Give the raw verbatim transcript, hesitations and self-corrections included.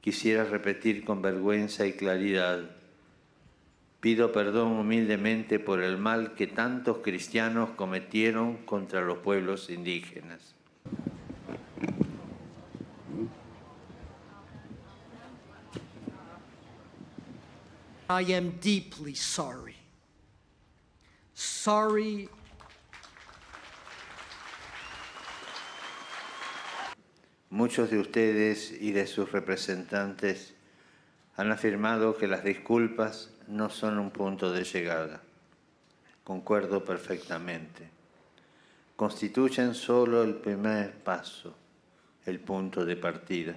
Quisiera repetir con vergüenza y claridad: pido perdón humildemente por el mal que tantos cristianos cometieron contra los pueblos indígenas. I am deeply sorry. Sorry. Muchos de ustedes y de sus representantes han afirmado que las disculpas no son un punto de llegada. Concuerdo perfectamente. Constituyen solo el primer paso, el punto de partida.